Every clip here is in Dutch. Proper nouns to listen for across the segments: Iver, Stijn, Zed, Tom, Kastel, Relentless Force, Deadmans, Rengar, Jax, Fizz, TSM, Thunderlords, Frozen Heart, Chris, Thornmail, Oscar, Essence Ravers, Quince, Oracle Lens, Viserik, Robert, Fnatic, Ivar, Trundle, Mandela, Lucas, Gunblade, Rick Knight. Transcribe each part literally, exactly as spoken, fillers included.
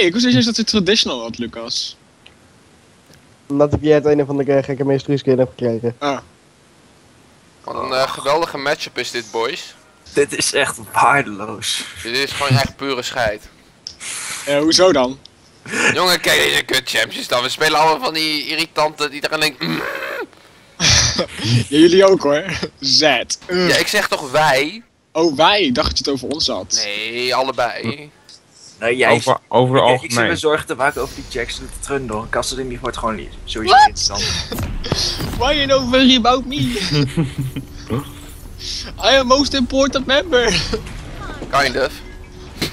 Hey, ik wist niet eens dat hij traditional had, Lucas. Omdat ik jij het een of andere gekke mystery skin heb gekregen. Ah. Wat een uh, geweldige matchup is dit, boys. Dit is echt waardeloos. Dit is gewoon echt pure scheid. Eh, uh, hoezo dan? Jongen, kijk eens naar kut champions dan. We spelen allemaal van die irritante die iedereen denkt. Mm. Ja, jullie ook hoor. Zet. Uh. Ja, ik zeg toch wij? Oh, wij? Dacht dat je het over ons had. Nee, allebei. Nou, jij over, over de algemeen. Ik zit me zorgen te maken over die Jax en de Trundle. Kastel in die wordt gewoon niet sowieso What? Interessant. Why you don't worry about me? I am most important member. Kind of.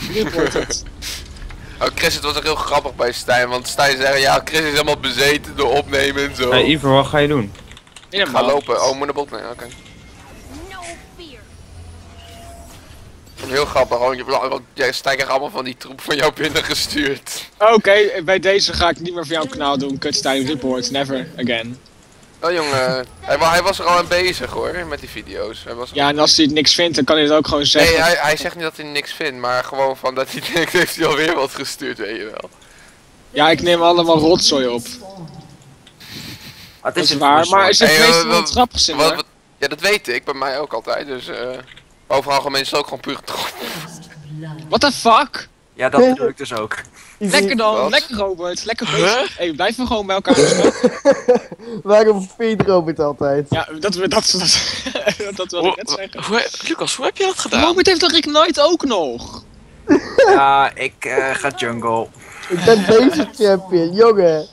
Important. Oh, Chris, het was ook heel grappig bij Stijn, want Stijn zei ja, Chris is helemaal bezeten door opnemen en zo. Hé, hey, Iver, wat ga je doen? Ik ga lopen. Oh, moet de bot? Nee, oké. Okay. Heel grappig, want jij stijgt allemaal van die troep van jou binnen gestuurd. Oké, okay, bij deze ga ik niet meer van jouw kanaal doen. Kutstijn report, never again. Oh jongen, hij, wa hij was er al aan bezig hoor, met die video's. Hij was ja, en als hij niks vindt, dan kan hij het ook gewoon zeggen. Nee, hij, hij zegt niet dat hij niks vindt, maar gewoon van dat hij denkt, heeft hij alweer wat gestuurd, weet je wel. Ja, ik neem allemaal rotzooi op. Wat is, is het waar, maar is het hey, meestal wel grappig in, hoor. Ja, dat weet ik, bij mij ook altijd, dus... Uh... Overal gewoon mensen ook gewoon puur getroffen. What the fuck? Ja, dat bedoel ik dus ook. Lekker dan, Wat? lekker Robert, lekker Chris. Hé, huh? hey, blijven we gewoon bij elkaar bespreken. Waarom feed Robert altijd? Ja, dat we dat, dat, dat wilde ik net zeggen. Hoe, Lucas, hoe heb je dat gedaan? Robert heeft dat Rick Knight ook nog. Ja, ik uh, ga jungle. Ik ben basic champion, jongen.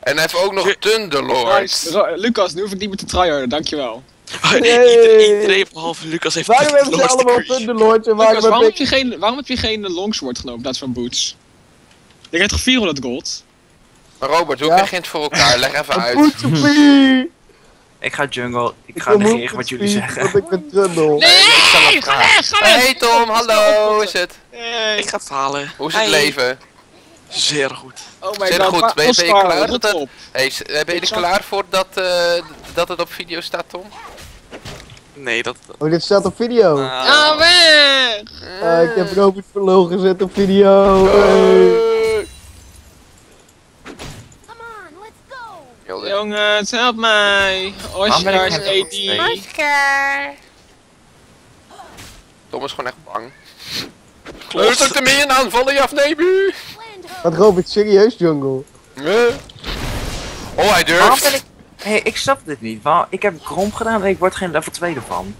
En hij heeft ook nog Thunderlords. Lucas, nu hoef ik niet meer te tryharden, dankjewel. Nee. Iedereen behalve Lucas heeft... Waarom hebben ze allemaal Thunderlords en waarom Lucas, heb ik... Geen, waarom heb je geen longsword genomen in plaats van boots? Ik heb toch vierhonderd gold? Maar Robert, hoe ja. krijg je het voor elkaar? Leg even uit. Ik ga jungle, ik, ik ga negeren wat jullie zeggen. Want ik ben Trundle. Nee, nee, ga weg, ga weg! Hey Tom, hallo, hoe is het? Hey. Ik ga het halen. Hoe is het hey. leven? Zeer goed. Oh my Zeer God, goed. Ben, ben je klaar, dat het, hey, ben je er klaar voor dat, uh, dat het op video staat, Tom? Nee, dat... Oh, dit staat op video? Ah, ah weg! Uh, ik heb Robert verloren gezet op video. Uh. Come on, let's go. Jongens, help mij. Oscar is A D. Oscar. Tom is gewoon echt bang. Leuk dat ik ermee in aanvallen, ja of nee, bu? Wat Robert, serieus jungle? Nee. Oh, hij durft. Ik... Hey, ik snap dit niet. Waarom... Ik heb Grom gedaan en ik word geen level twee ervan.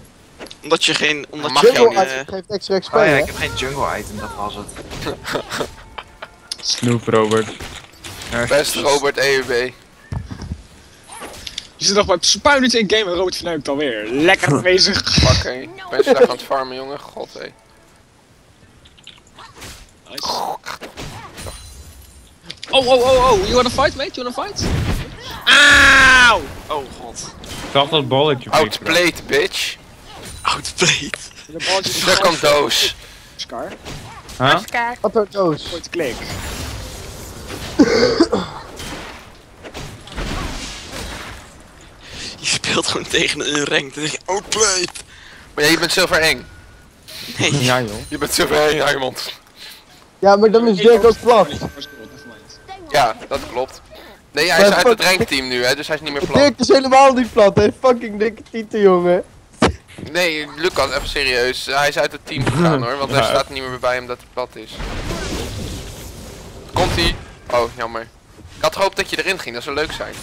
Omdat je geen... Omdat ja, je jungle geen, item uh... geeft extra X P, oh, ja, ik heb geen jungle item, dat was het. Snoep, Robert. Best Robert E W B. Je zit nog maar spuilend in game en Robert verneukt alweer. Lekker bezig. Fuck, hé. Mensen daar aan het farmen, jongen. God, hé. Oh, oh, oh, oh, you wanna fight, mate? You wanna fight? Auw! Oh god. Zag dat balletje. Outplayed, bitch. Outplayed. Stuck on doos. Oscar. Huh? Oscar. Op een doos. Point click. Je speelt gewoon tegen een rank, dan zeg je outplayed. Maar ja, je bent zilver eng. Nee. Ja joh. Je bent zilver eng, Raymond. Ja, maar dan is Jack ook plat. Ja, dat klopt. Nee, hij is uit het rankteam nu, hè, dus hij is niet meer plat. Dirk is helemaal niet plat, hè. Fucking dikke tieten, jongen. Nee, Lucas, even serieus. Hij is uit het team gegaan, hoor. Want ja. hij staat niet meer bij hem dat hij plat is. Komt-ie. Oh, jammer. Ik had gehoopt dat je erin ging, dat zou leuk zijn.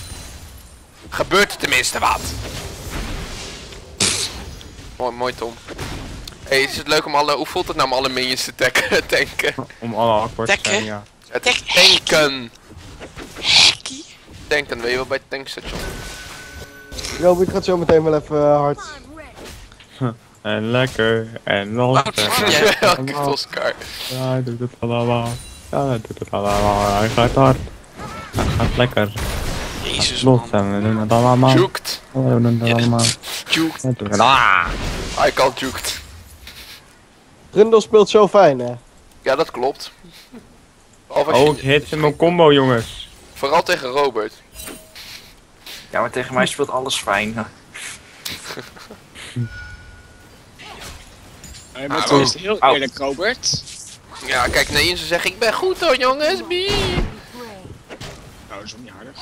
Gebeurt er tenminste wat. Mooi, mooi, Tom. Hé, hey, is het leuk om alle... Hoe voelt het nou om alle minions te tanken? Om alle akkoord te zijn, ja. Het is tanken. Hekkie. Tanken, weet je wel bij het tankstation. Yo, ik ga zo meteen wel even uh, hard. En lekker, en nog lekker. Ja, ik heb Oscar. Ja, hij doet het allemaal. Ja, hij doet het allemaal. Hij gaat hard. Hij gaat lekker. Jezus man. We doen het allemaal. Juked. We doen het allemaal. Juked. Ah. Hij kan juked. Trundle speelt zo fijn, hè? Ja, dat klopt. Oh, ik hit in mijn combo, jongens. Vooral tegen Robert. Ja, maar tegen mij speelt alles fijn. Hij bent eerlijk, Robert. Ja, kijk naar je, ze zeggen ik ben goed hoor jongens, bie. Nou, dat is ook niet harder.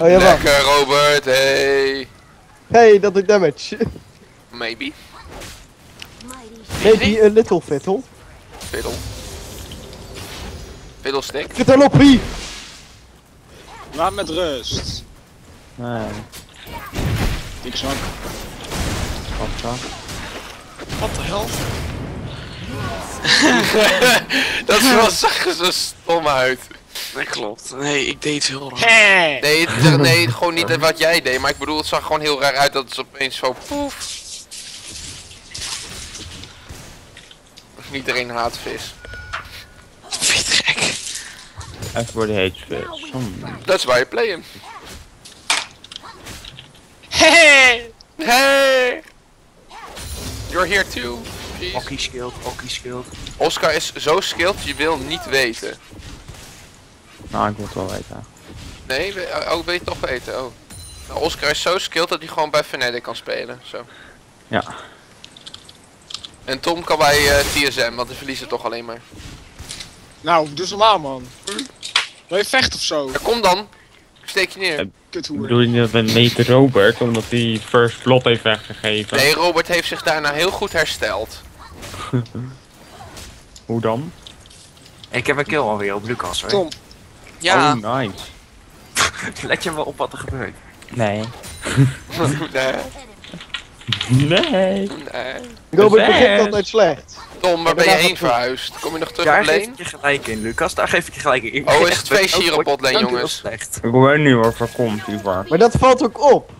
Oh, ja, lekker Robert, hey. Hey, dat doet damage. Maybe. Maybe a little fiddle. Fiddle. Fiddle stick. Fiddle op wie? Laat met rust. Nee. Ik zak. Wat de hel? Dat was, zag er zo stom uit. Dat klopt. Nee, ik deed het heel raar. Hey. Nee, het, nee, gewoon niet wat jij deed, maar ik bedoel, het zag gewoon heel raar uit dat het opeens zo poef. Iedereen haat vis. Vind je gek? Everybody hates vis. That's why you play him. Hey! Hey! You're here too. Okkie skilled, okkie skilled. Oscar is zo skilled, je wil niet weten. Nou, ik wil het wel weten. Nee, we, oh, wil je toch weten? Oh. Nou, Oscar is zo skilled dat hij gewoon bij Fnatic kan spelen. Zo. Ja. En Tom kan bij uh, T S M, want die verliezen toch alleen maar. Nou, dus normaal man. Wil je vechten ofzo? Ja, kom dan. Ik steek je neer. Uh, bedoel je dat we meten Robert, omdat hij first flop heeft weggegeven? Nee, Robert heeft zich daarna heel goed hersteld. Hoe dan? Ik heb een kill alweer op Lucas hoor. Tom. Ja. Oh, nice. Let je wel op wat er gebeurt. Nee. Nee. Nee. Nee. Robert begint altijd slecht. Tom, waar ben je heen verhuisd? Kom je nog terug op lane? Daar geef ik je gelijk in, Lucas. Daar geef ik je gelijk in. Oh, is het feestje hier op botlane, jongens? Ik hoor nu hoor, waar komt Iver. Maar dat valt ook op.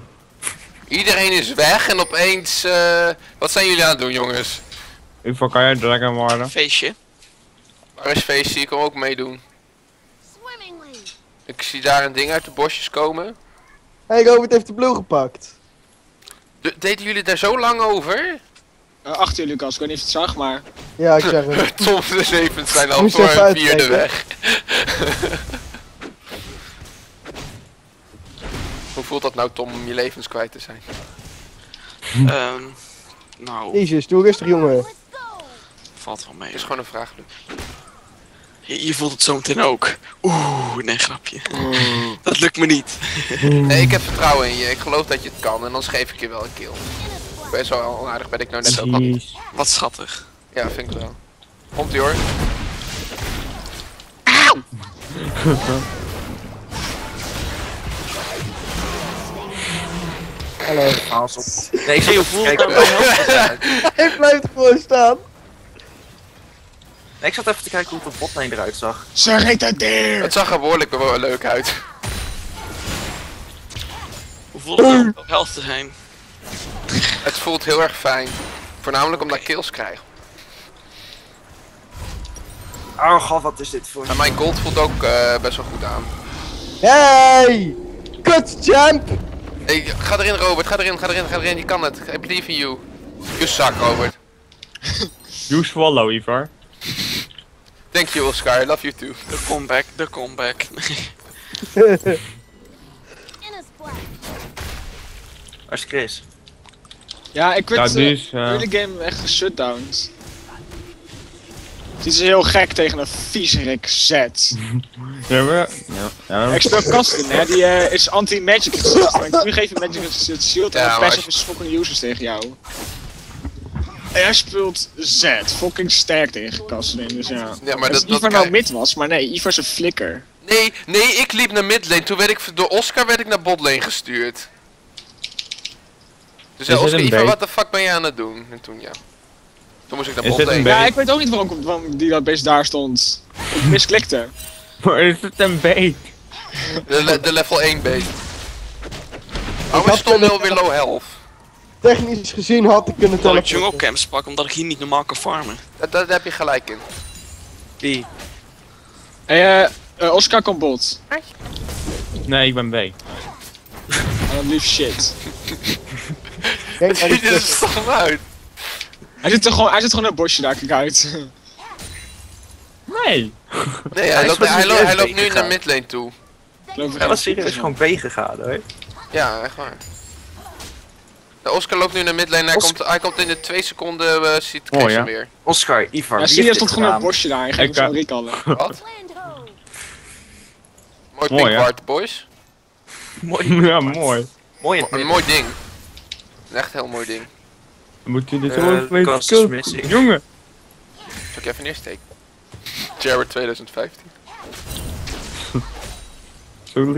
Iedereen is weg en opeens... Uh, wat zijn jullie aan het doen, jongens? Iver, kan jij dragon worden? Feestje. Waar is feestje? Ik kan ook meedoen. Ik zie daar een ding uit de bosjes komen. Hé, hey, Robert heeft de blauw gepakt. De, deden jullie daar zo lang over? Uh, achter jullie, Lucas, ik weet niet of je het zag, maar... Ja, ik zeg het. Top de levens zijn al voor een vierde weg. Hoe voelt dat nou, Tom, om je levens kwijt te zijn? um, nou... Jezus, doe rustig, jongen. Valt wel mee. Het is gewoon een vraag, Luc. Je, je voelt het zo meteen ook. Oeh, nee, grapje. Mm. Dat lukt me niet. Nee, ik heb vertrouwen in je. Ik geloof dat je het kan en dan geef ik je wel een kill. Best wel onaardig ben ik nou net ook al. Wat schattig. Ja, vind ik wel. Komt ie hoor. Auw! Hallo. Haas op. Nee, ik zie je voelt. Ik blijf gewoon staan. Nee, ik zat even te kijken hoe het op botlane eruit zag. Ze retardeert! Het zag er behoorlijk wel leuk uit. Hoe voelt het op helft te zijn? Het voelt heel erg fijn. Voornamelijk omdat ik kills krijg. Oh god, wat is dit voor... En mijn gold voelt ook uh, best wel goed aan. Hey! Kut jump! Hey, ga erin Robert, ga erin, ga erin, ga erin, je kan het. I believe in you. You suck Robert. You swallow Iver. Thank you Oscar, I love you too. The comeback, the comeback. Waar is Chris? Ja, ik werd ja, is, uh, de game echt geshutdowns. Dit is heel gek tegen een Viserik Zed. Ja, maar... Ja, ja. Ik speel Kastel, hè, die uh, is anti-magic resist. Maar ik nu geef je magic resist shield en passive is fucking users tegen jou. En hij speelt Zed, fucking sterk tegen Kastel, dus ja. Ja maar dat, dat Iver nou mid was, maar nee, Iver is een flikker. Nee, nee, ik liep naar midlane, toen werd ik door Oscar werd ik naar botlane gestuurd. Dus ja, Oscar, Iver, wat de fuck ben je aan het doen? En toen ja. Toen moest ik naar botlane. Ja, ik weet ook niet waarom, waarom die dat beest daar stond. Ik misklikte. Maar is het een bait? De, le de level één bait. Oh, we stonden wel weer low health. Technisch gezien had ik kunnen teleporten. Ik jungle camps pak omdat ik hier niet normaal kan farmen. Daar heb je gelijk in. Die. Hé, eh, Oscar komt bot. Nee, ik ben B. Oh, lief shit. Kijk, hij ziet er stom uit. Hij zit er gewoon, hij zit gewoon in een bosje daar, kijk uit. Nee. Nee, hij, hij, loopt, hij, loopt, hij loopt nu naar midlane toe. Hij was serieus gewoon B gegaan hoor. Ja, echt waar. De Oscar loopt nu naar midlane, hij, komt, hij komt in de twee seconden, uh, ziet Chris oh, ja. weer. Oscar, Iver, ja, zie je stond gewoon een borstje daar, hij gaat van Rick halen. Wat? Mooi pink mooi, part, boys. Mooi. Ja, mooi. Mooi Mo een mooi ding. Een echt heel mooi ding. Moet je dit gewoon uh, even jongen! Zal ik even neersteken? Jared twintig vijftien. Zal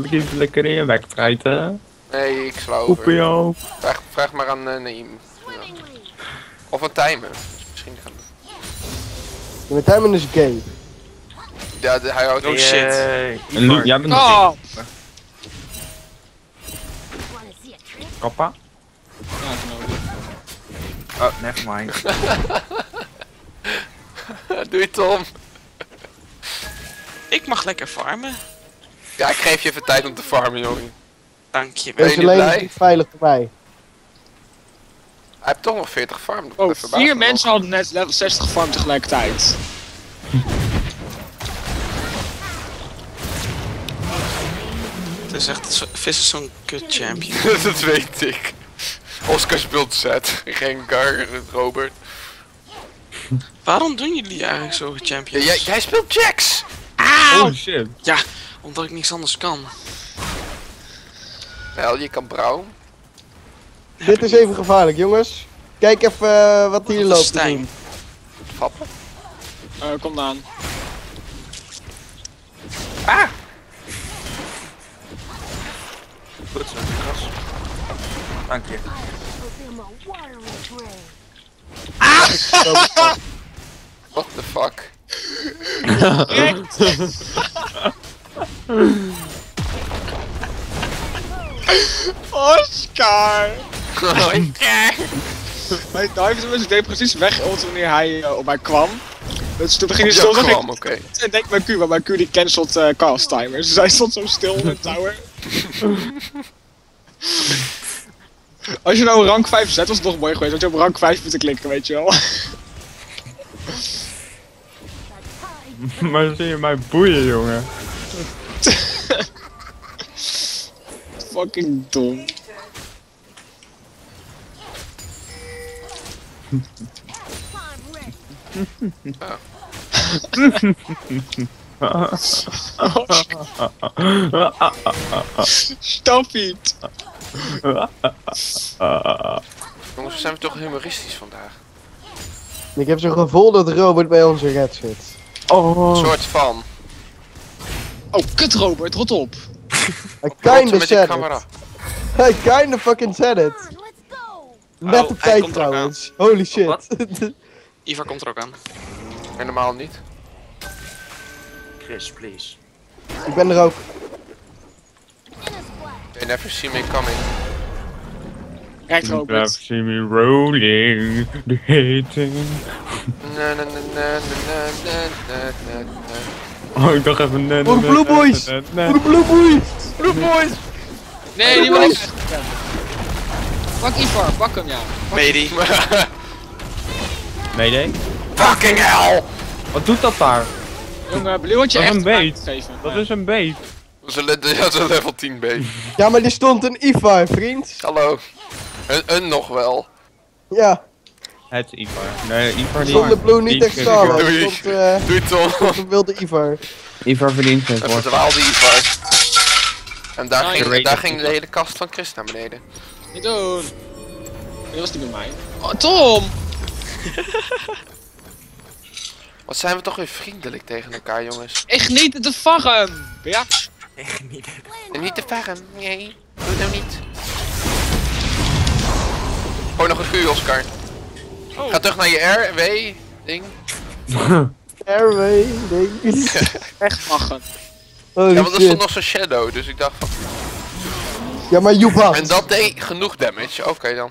ik even lekker in je wegprijten? Nee, ik sla over. Vraag, vraag maar aan uh, Naïm. Ja. Of aan Timer. Dus misschien gaan we... Ja, maar Timer is gay. Ja, de, hij houdt... Oh shit. En Luke, jij bent nog gay. Kappa? Oh, nevermind. Doei Tom. Ik mag lekker farmen. Ja, ik geef je even tijd om te farmen, jongen. Dank je wel. Deze lane is niet veilig voor mij. Hij heeft toch nog veertig gefarmd. Oh, vier mensen nog. Hadden net level zestig gefarmd tegelijkertijd. Het is echt... Zo, Fizz is zo'n kut champion. Dat weet ik. Oscar speelt Zed, Rengar, Robert. Waarom doen jullie eigenlijk zo champions? Ja, jij, jij speelt Jax! Auw! Oh shit. Ja, omdat ik niks anders kan. Wel, je kan brouw. Dit is even gevaarlijk, jongens. Kijk even uh, wat hier loopt. Stijn. Fappen. Uh, kom aan. Ah! Goed zo, gras. Dank je. Ah! What the fuck? Oscar! Oscar! Mijn dive deed precies weg wanneer hij uh, op mij kwam. Dus toen ging hij stil en kwam, oké. En denk mijn Q, maar mijn Q die cancelt uh, cast timers. Dus hij stond zo stil in de tower. Als je nou rank vijf zet was het nog mooi geweest, had je op rank vijf moeten klikken, weet je wel. Maar zie je mij boeien, jongen. Fucking dom. Stop it! Jongens, we zijn toch humoristisch vandaag. Ik heb zo'n gevoel dat Robert bij onze red zit. Oh. Een soort van. Oh, kut Robert, rot op. I kinda said it. I kinda fucking said it. Net oh, op tijd trouwens. Holy shit. Ivar komt er ook aan. En normaal niet. Chris, please. Ik ben er ook. They never see me coming. Kijk Robert. They never see me rolling, the hating. Na na na na na na na na. Oh, ik dacht even na na na na na na. Voor de Blue Boys! Voor de Blue Boys! Blue Boys! Nee, die wil ik echt. Pak Ivar, pak hem jou. Medi. Medi? Fucking hell! Wat doet dat daar? Jongen, Blue had je echt een beet. Dat is een beet. Dat is een level tien B. Ja, maar die stond een Ivar, vriend. Hallo. Een, een nog wel. Ja. Het is Ivar. Nee, Ivar niet. Zonder Blue niet echt samen. Doei, doei, doei Tom. Ik wilde Ivar. Ivar verdient het. Het waalde Ivar. En daar, nou, ging, de, daar ging de hele kast van Chris naar beneden. Niet doen. Dat was niet bij mij. Oh, Tom! Wat zijn we toch weer vriendelijk tegen elkaar, jongens. Echt niet te vaggen. Ja. Echt niet. Niet te varen, nee. Doe het nou niet. Oh, nog een Q, Oscar. Oh. Ga terug naar je R W-ding. R W-ding. Echt lachen. Oh, ja, want er stond nog zo'n shadow, dus ik dacht van... Ja, maar Joepa. En dat deed genoeg damage, oké okay, dan.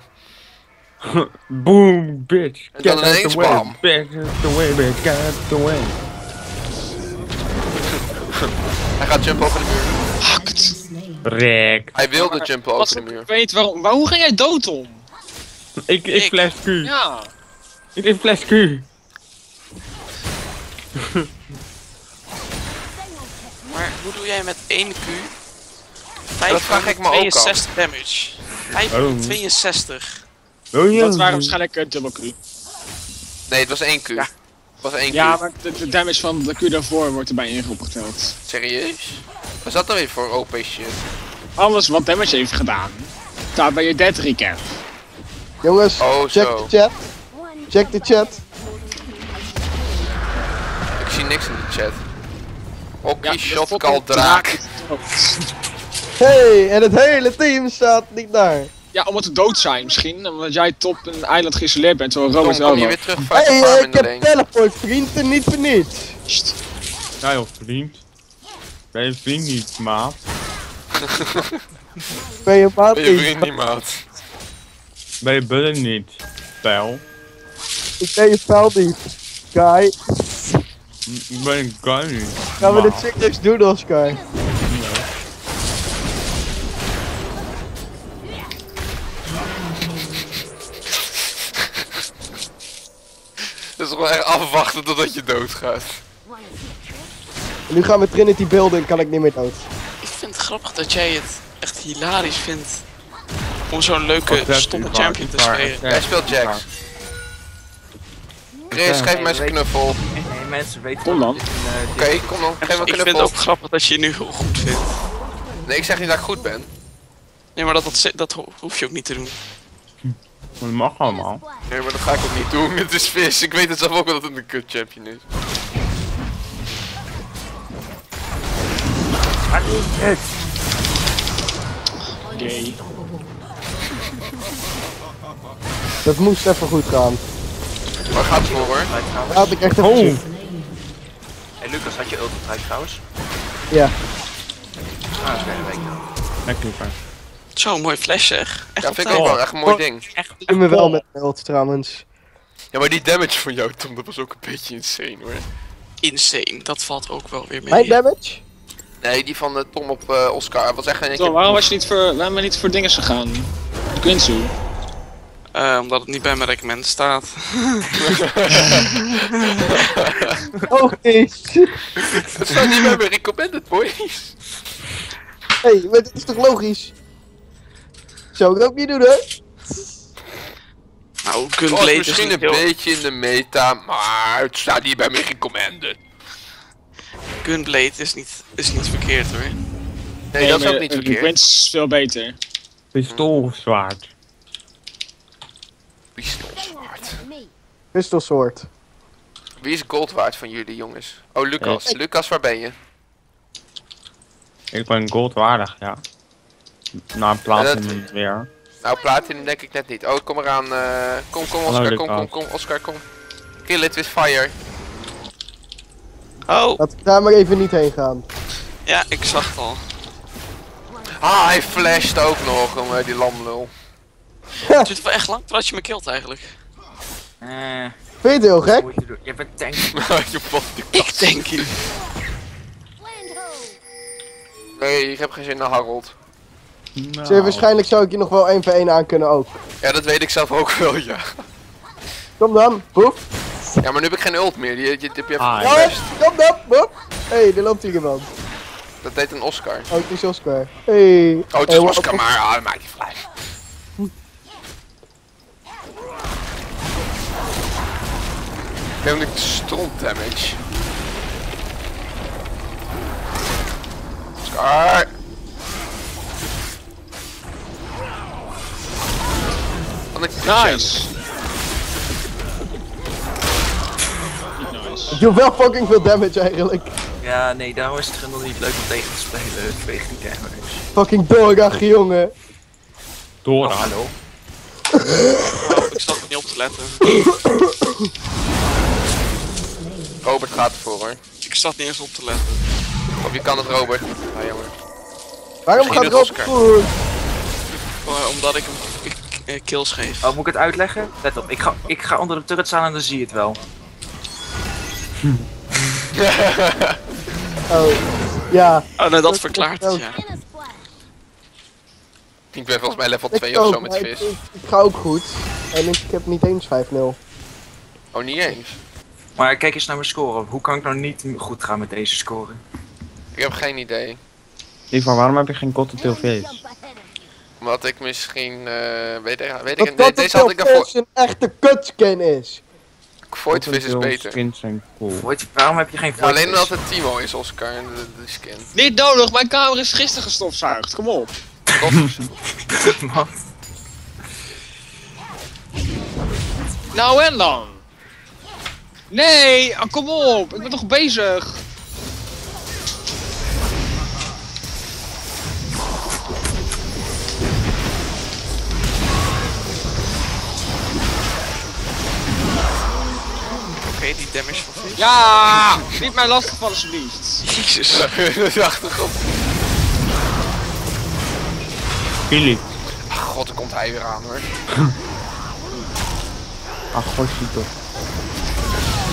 Boom, bitch. En dan ineens bam. Back the way, bitch. Get the way. Hij gaat jumpen over de muur. Hakt. Rek. Hij wilde jumpen over de muur. Ik weet waarom. Waar, hoe ging jij dood om? Ik, ik flash Q. Ja. Ik, ik flash Q. Maar hoe doe jij met één Q? vijf, dat vraag ik me ook al. tweeënzestig damage. vijfhonderdtweeënzestig. Oh, ja. Dat waren waarschijnlijk uh, dubbel Q. Nee, het was één Q. Ja, het was één Q. Ja, maar de, de damage van de Q daarvoor wordt erbij ingeopgeteld. Serieus? Wat is dat dan weer voor O P shit? Alles wat damage heeft gedaan. Staat bij je dead recap. Jongens, oh, check zo. de chat. Check de chat. Ik zie niks in de chat. Hockey, ja, shotcall, draak. Hey, en het hele team staat niet daar. Ja, omdat we dood zijn misschien. Omdat jij top een eiland geïsoleerd bent, zoals Robert wel. Kom je weer terug, hey, uh, ik heb teleport, vriend, en niet verniet. Sst. Ja joh, vriend. Ben je vriend niet, maat? Ben je maat niet? Ben je vriend niet, maat? Ben je budden niet, pijl? Ik ben je pijl niet, guy. Ik ben een guy niet. Gaan we de chicklets doen, Oscar? Het is gewoon echt afwachten totdat je doodgaat. Nu gaan we Trinity builden en kan ik niet meer dood. Ik vind het grappig dat jij het echt hilarisch vindt om zo'n leuke stomme champion te spelen. Hij speelt Jax. Chris, geef mij zijn knuffel. Nee, mensen weten kom dan. Oké, kom dan. Geef me een knuffel. Ik vind het ook grappig dat je je nu heel goed vindt. Nee, ik zeg niet dat ik goed ben. Nee, maar dat, dat, dat hoef je ook niet te doen. Dat mag allemaal. Nee, maar dat ga ik ook niet doen. Het is Fizz. Ik weet het zelf ook wel dat het een kut champion is. Gay. Dat moest even goed gaan. Waar gaat het voor hoor? Daar had ik echt even oh. Hey Lucas, had je ult gebruikt trouwens? Ja. Ah, dat is een week dan. Lekker, fijn. Zo'n mooi flash zeg. Echt ja, vind ik ook wel. Echt een mooi oh. ding. Echt ik me wel met ult trouwens. Ja, maar die damage van jou Tom, dat was ook een beetje insane hoor. Insane, dat valt ook wel weer mee. Mijn damage? Nee, die van de Tom op uh, Oscar. Dat was echt een Tom, waarom was je niet voor, waarom ben je niet voor dinges gegaan? Quince. Uh, omdat het niet bij mijn recommend staat. Oh nee. Het staat niet bij mijn recommended boys. Hé, hey, maar dit is toch logisch? Zou ik dat ook niet doen, hè? Nou, Gunblade is misschien een heel... beetje in de meta, maar het staat niet bij me recommended. Gunblade is niet, is niet verkeerd, hoor. Nee, nee dat is ook niet verkeerd. De Quince is veel beter. Pistoolzwaard. Pistoolzwaard. Pistoolzwaard. Wie is gold waard van jullie, jongens? Oh, Lucas. Hey. Lucas, waar ben je? Ik ben goldwaardig, ja. Nou, platinum ja, niet weer. Nou, platinum denk ik net niet. Oh, kom eraan. Uh, kom, kom, Oscar, kom, kom, kom, Oscar, kom. Kill it with fire. Oh. Laat ik daar maar even niet heen gaan. Ja, ik zag het al. Ah, hij flasht ook nog, jongen, die lamlul. Het duurt wel echt lang voordat je me kilt eigenlijk. Eh. Uh, Vind je het heel gek? Je, je bent tank. Je bot, ik tank je. Nee, ik heb geen zin naar Harold. Nou. Zee, waarschijnlijk zou ik je nog wel één voor één aan kunnen ook. Ja, dat weet ik zelf ook wel, ja. Kom dan, boef. Ja, maar nu heb ik geen ult meer, die, die, die, die heb je ah, even gemist. Kom dan, boef. Hé, hey, er loopt hier iemand. Dat heet een Oscar. Oh, het is Oscar. Hey. Oh, het is hey, Oscar, maar ah, oh, maak je vrij. Hm. Ik heb natuurlijk stront damage. Oscar! Nice! Ik doe wel fucking veel damage eigenlijk. Ja, nee, daarom is het Trundle niet leuk om tegen te spelen. twintig damage. Fucking doordag, jongen. Doordag, oh, hallo. Oh, ik zat er niet op te letten. Robert gaat ervoor hoor. Ik zat niet eens op te letten. Of je kan het, Robert. Ah, jammer. Waarom gaat Robert voor? Oh, omdat ik hem. Kills geef. Oh, moet ik het uitleggen? Let op, ik ga, ik ga onder de turret staan en dan zie je het wel. Hm. Oh, ja. Oh, nou dat verklaart het, ja. Ik ben volgens mij level twee of zo met Fizz. Ik, ik ga ook goed. En ik heb niet eens vijf nul. Oh, niet eens? Maar kijk eens naar mijn score. Hoe kan ik nou niet goed gaan met deze score? Ik heb geen idee. Iver, waarom heb je geen Cottontail Fizz? Omdat ik misschien, uh, weet, weet dat, ik niet, nee, deze had ik daarvoor... Dat een echte kutskin is. Void Fizz is beter. Cool. Void, waarom heb je geen Void? Ja, alleen omdat het Timo is, Oscar, en de, de skin. Niet nodig, mijn kamer is gisteren gestofzuigd, kom op. Man. Nou en dan? Nee, ah, kom op, ik ben toch bezig? Die damage van Fizz. Ja, niet mij lastig van alsjeblieft. Jezus, de achtergrond. Billy. Ach god, dan komt hij weer aan hoor. Ach god, super.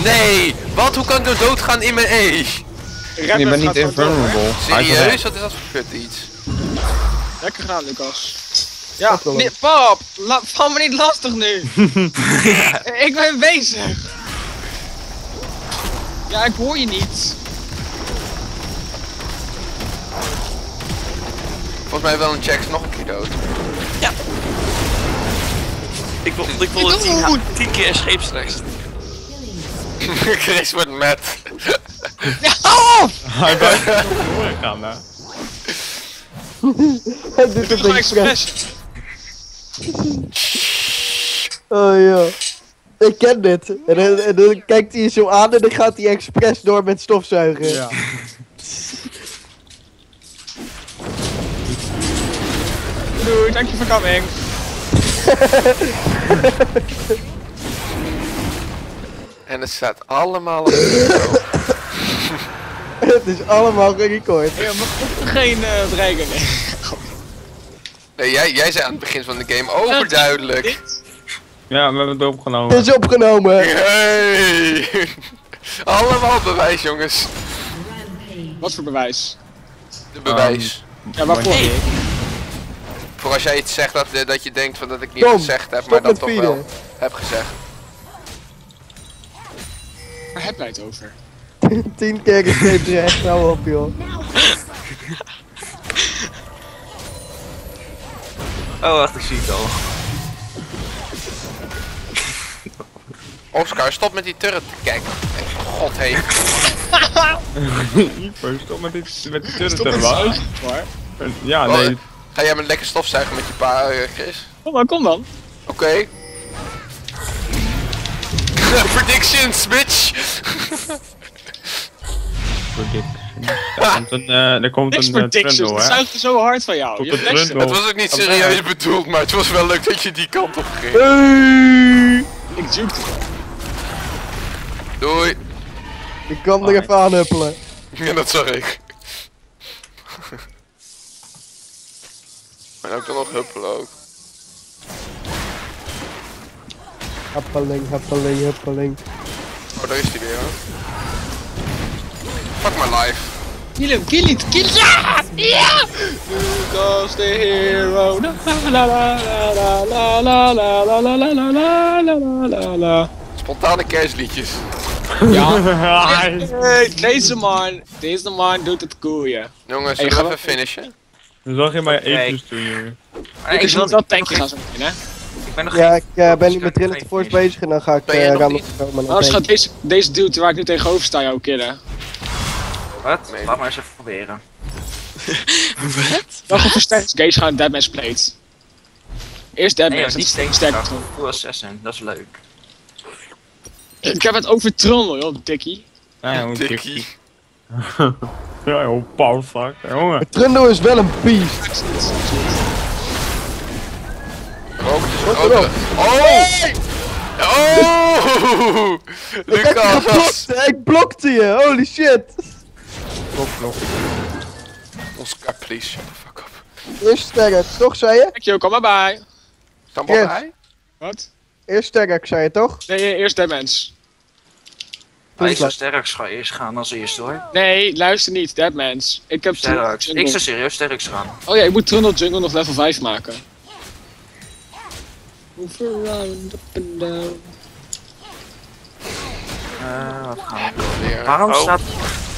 Nee, wat? Hoe kan ik nou doodgaan in mijn E? Je bent niet invulnerable. Serieus? Wat is dat voor kut iets? Lekker gedaan, Lucas. Ja, nee, pap, val me niet lastig nu. Ja. Ik ben bezig. Ja, ik hoor je niet. Volgens mij wel een Jax nog een keer dood. Ja. Ik wil, ik wil het tien, tien keer scheepstreeks. Chris wordt mad. Ja, hou op! Hij blijft niet op de horen gaan, hè. Hij doet het niet expres. Oh ja. Ik ken dit. En, en, en dan kijkt hij zo aan en dan gaat hij expres door met stofzuigen. Ja. Doei, thank you for coming. En het staat allemaal op record. Het is allemaal gerecord. Ja, maar komt er geen uh, dreiging in. Nee, jij, jij zei aan het begin van de game overduidelijk. Ja, we hebben het opgenomen. Het is opgenomen! Hey. Allemaal bewijs, jongens. Wat voor bewijs? De bewijs. Um, ja, waarvoor? Hey. Voor als jij iets zegt dat, dat je denkt van dat ik niet Tom, gezegd heb, maar dat toch vieren. Wel heb gezegd. Waar heb jij het over? tien keer gegeven recht, nou op joh. Oh, wacht, ik zie het al. Oscar, stop met die turret te kijken. God heet. Stop met die, met die turret te wachten. Ja, nee. Oh, ga jij met lekker stofzuigen met je pa, uh, Chris? Kom dan, kom dan. Oké. Okay. Predictions, bitch! Predictions. Er komt een uh, Trundle, hè? Het zuigt zo hard van jou. Je het was ook niet serieus bedoeld, maar het was wel leuk dat je die kant op ging. Hey. Ik juke. Doei. Ik kan oh, er even aanhuppelen. Ja, dat zag ik. Maar nou kan nog huppelen ook. Happeling, happeling, happeling. Oh, daar is die weer hoor. Fuck my life. Kill him, kill it, kill it. Ja! Ja! Lucas the hero. La la la la la la la la la la la la la la la. Spontane kerstliedjes. Ja. Hey, deze man, deze man doet het goeie. Jongens, zullen we even finishen? Dan zag je maar één doen, jongen. Ik wil dat tankje gaan zo meteen, hè? Ja, ik uh, ben nu met Relentless Force bezig en dan ga ik uh, ramen komen. Anders gaat deze, deze dude waar ik nu tegenover sta jou killen. Wat? Nee. Laat maar eens even proberen. Wat? Dan gaan versterkt Gates gaan Deadmans plate. Eerst Deadmans, nee, niet sterk. Full assassin, dat is leuk. Ik heb het over Trundle, joh, dikkie. Ja, ja, dikkie. Ja, joh, powerfuck, jongen. Trundle is wel een beast. Robert is een auto. Oh! Oh! Lucas! Ik blokte je, holy shit! Blok, blok. Oscar, please, shut the fuck up. Eerst sterk, toch, zei je? Kijk, joh, kom maar bij. Kom maar bij? Wat? Eerst sterk, zei je toch? Nee, eerst Deadmans. Hij is zo sterk ga eerst gaan als eerst hoor. Nee, luister niet, Deadmans. Ik heb sterk. Ik zou serieus sterk gaan. Oh ja, ik moet Trundle Jungle nog level vijf maken. Move around, up and down. Uh, wat gaan we doen weer? Waarom oh. staat...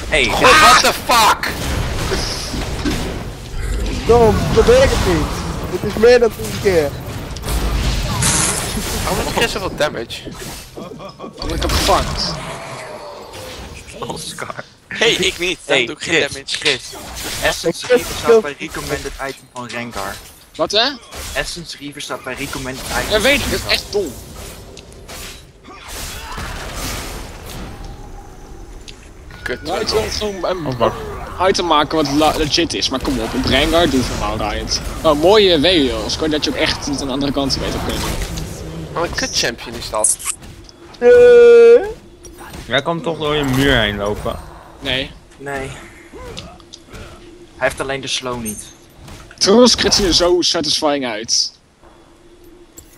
Hey, God, what the fuck? Dom, probeer ik het niet. Dit is meer dan tien keer. Waarom doet Chris zoveel damage? What the fuck? Oscar. Hey, ik niet. Hey, doe ik geen damage. Chris. Essence Ravers staat bij recommended item van Rengar. Wat hè? Essence Ravers staat bij recommended item. Ja, weet ik, dat is echt dom. Kut. Nou, ik wil gewoon een item maken wat legit is, maar kom op, een Rengar doet van nou Riot. Oh, mooie W L, Oscar, dat je ook echt niet aan de andere kant weet op kunt. Wat een kut champion is dat. Jij kan toch door je muur heen lopen? Nee. Nee. Hij heeft alleen de slow niet. Trolls kritsen er zo satisfying uit.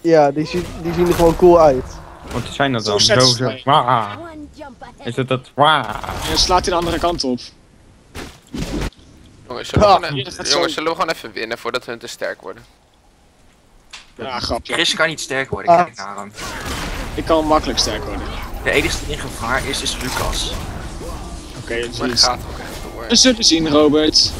Ja, die, zie, die zien er gewoon cool uit. Wat zijn dat dan? Zo zeg waaah. Is dat dat waaah? En slaat hij de andere kant op. Jongens, zullen we, ah, gaan, jongens, zo... zullen we gewoon even winnen voordat hun te sterk worden? Ja, grapje. Chris kan niet sterk worden, ah. Kijk naar hem. Ik kan makkelijk sterk worden. De enige die in gevaar is, is Lucas. Oké, okay, dat gaat ook even door. We zullen zien, Robert.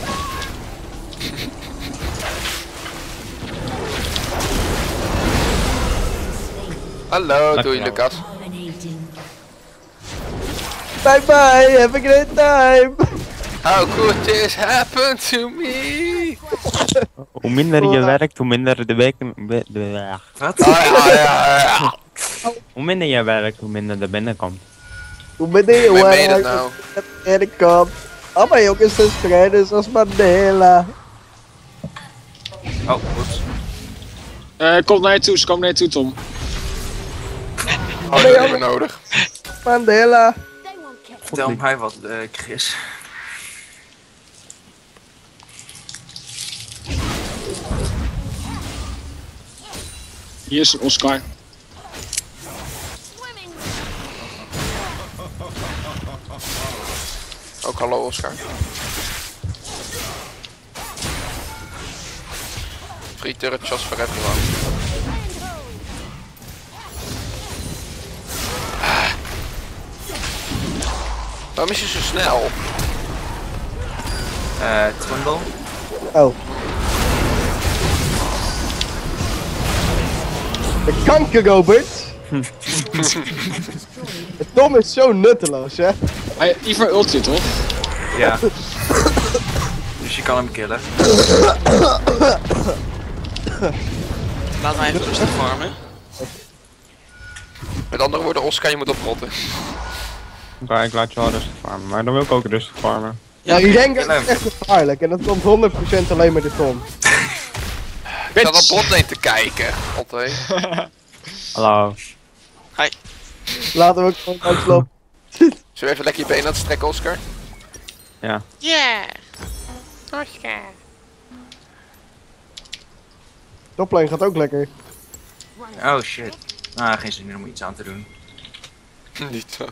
Hallo, doei nou. Lucas. Bye bye, have a great time. How could this happen to me? Hoe minder je werkt, hoe minder de weken... Wat? Ah, ja, ja, ja. Hoe minder je werkt, hoe minder de binnenkomt. Hoe minder je werkt, hoe minder de binnenkomt. Allemaal jongens zijn strijders als Mandela. Oh, goed. Eh, uh, kom naar je toe, ze komen naar je toe, Tom. Oh, dat heb ik nodig. Mandela. Vertel mij wat, uh, Chris. Hier is Oscar. Ook hallo Oscar. Free turret shots for everyone. Waarom is je zo snel? Eh, uh, Trundle. Oh. De kanker, Robert! Tom is zo nutteloos, hè? Hij heeft Iver ulti, toch? Ja. Dus je kan hem killen. Laat mij even rustig farmen. Met andere woorden, Oscar, je moet oprotten. Oké, okay, ik laat je wel rustig farmen, maar dan wil ik ook rustig farmen. Ja, die Rengar is echt gevaarlijk en dat komt honderd procent alleen maar de Tom. Ik zat op botlane te kijken, Otto. Hallo. Hi. Laten we ook gewoon uitslopen. Zullen we even lekker je benen aan het strekken, Oscar? Ja. Yeah. Oscar. Toplane gaat ook lekker. Oh shit. Ah, geen zin meer om iets aan te doen. Niet dat.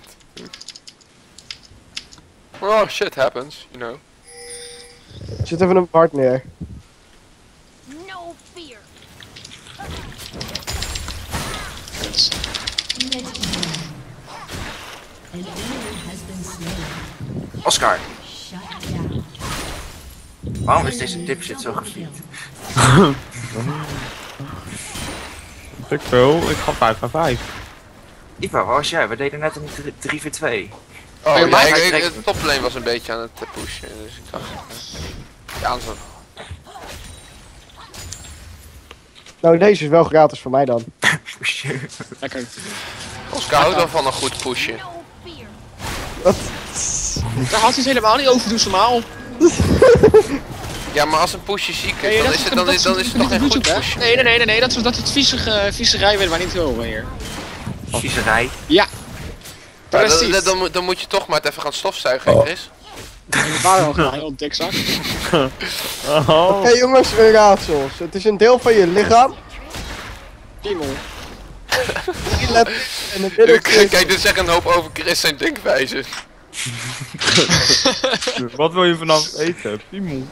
Oh, shit happens, you know. Zit even een part neer. No fear. Oscar. Waarom is deze dipshit zo gefiet? Ik wil, ik ga vijf van vijf. Iva, waar was jij? We deden net een drie vier twee. Oh, oh ja, ik, ik, de toplane was een beetje aan het pushen, dus ik dacht... Uh, ja, zo. Nou, deze is wel gratis voor mij dan. Lekker. Oscar houdt wel van een goed pushen. Wat? Daar had hij het helemaal niet over, doe ze normaal. Ja, maar als een pushje ziek is, dan is het toch geen goed, goed pushje. Nee, nee, nee, nee, dat, dat het viezige, viezerij werd maar niet heel hier. Viezerij? Ja. Ja, dan, dan, dan, dan moet je toch maar het even gaan stofzuigen, Chris. We waren al gedaan, heel dikzak. Oké jongens, een raadsels. Het is een deel van je lichaam. Piemel. Kijk, dit zegt een hoop over Chris zijn denkwijze. Wat wil je vanavond eten? Piemel.